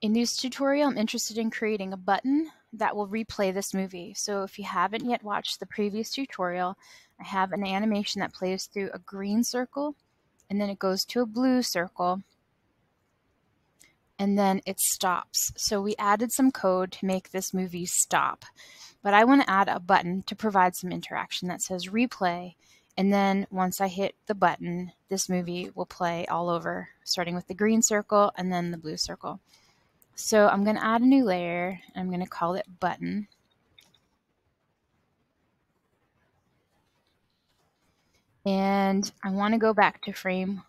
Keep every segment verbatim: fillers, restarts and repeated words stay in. In this tutorial, I'm interested in creating a button that will replay this movie. So if you haven't yet watched the previous tutorial, I have an animation that plays through a green circle, and then it goes to a blue circle, and then it stops. So we added some code to make this movie stop. But I want to add a button to provide some interaction that says replay. And then once I hit the button, this movie will play all over, starting with the green circle and then the blue circle. So I'm going to add a new layer. I'm going to call it button. And I want to go back to frame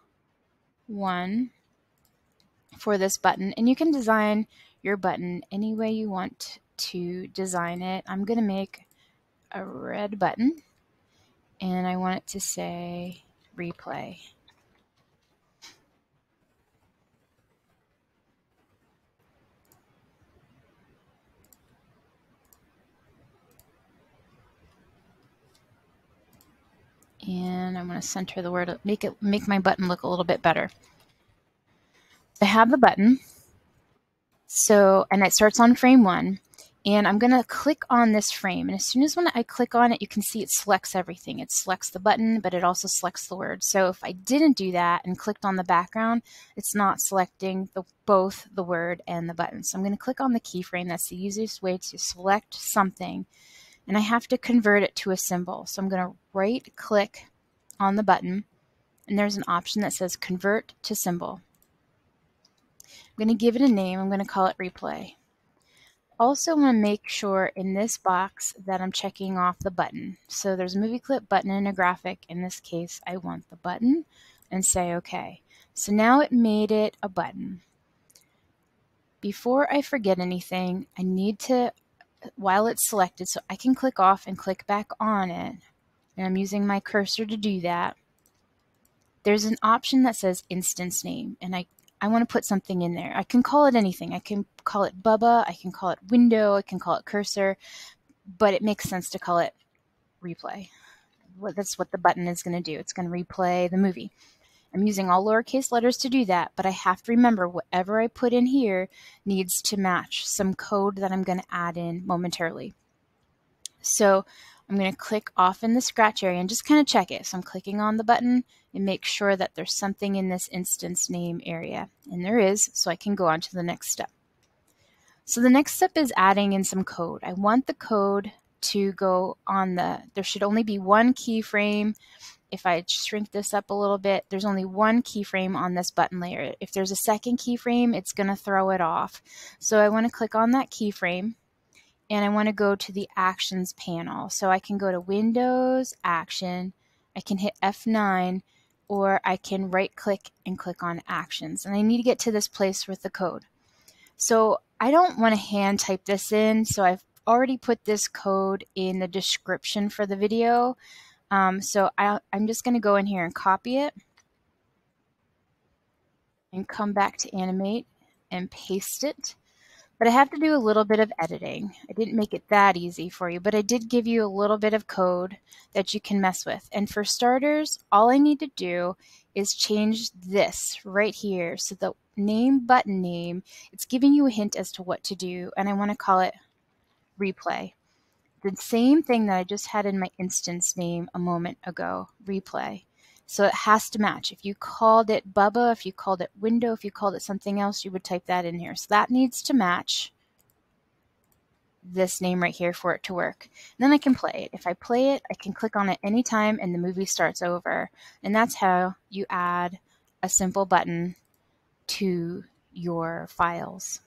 one for this button. And you can design your button any way you want to design it. I'm going to make a red button. And I want it to say replay. And I'm going to center the word, make it make my button look a little bit better. I have the button. So, and it starts on frame one. And I'm going to click on this frame. And as soon as when I click on it, you can see it selects everything. It selects the button, but it also selects the word. So if I didn't do that and clicked on the background, it's not selecting the, both the word and the button. So I'm going to click on the keyframe. That's the easiest way to select something. And I have to convert it to a symbol. So I'm going to right click on the button. And there's an option that says convert to symbol. I'm going to give it a name. I'm going to call it replay. Also want to make sure in this box that I'm checking off the button. So there's a movie clip, button, and a graphic. In this case, I want the button and say okay. So now it made it a button. Before I forget anything, I need to, while it's selected, so I can click off and click back on it. And I'm using my cursor to do that. There's an option that says instance name, and I I want to put something in there. I can call it anything. I can call it Bubba. I can call it window. I can call it cursor, but it makes sense to call it replay. That's what the button is going to do. It's going to replay the movie. I'm using all lowercase letters to do that, but I have to remember whatever I put in here needs to match some code that I'm going to add in momentarily. So I'm going to click off in the scratch area and just kind of check it. So I'm clicking on the button and make sure that there's something in this instance name area. And there is, so I can go on to the next step. So the next step is adding in some code. I want the code to go on the, there should only be one keyframe. If I shrink this up a little bit, there's only one keyframe on this button layer. If there's a second keyframe, it's going to throw it off. So I want to click on that keyframe. And I want to go to the Actions panel. So I can go to Windows, Action, I can hit F nine, or I can right-click and click on Actions. And I need to get to this place with the code. So I don't want to hand type this in, so I've already put this code in the description for the video. Um, so I, I'm just going to go in here and copy it, and come back to Animate and paste it. But I have to do a little bit of editing. I didn't make it that easy for you, but I did give you a little bit of code that you can mess with. And for starters, all I need to do is change this right here. So the name button name, it's giving you a hint as to what to do, and I want to call it replay. The same thing that I just had in my instance name a moment ago, replay. So it has to match. If you called it Bubba, if you called it window, if you called it something else, you would type that in here. So that needs to match this name right here for it to work. And then I can play it. If I play it, I can click on it anytime and the movie starts over. And that's how you add a simple button to your files.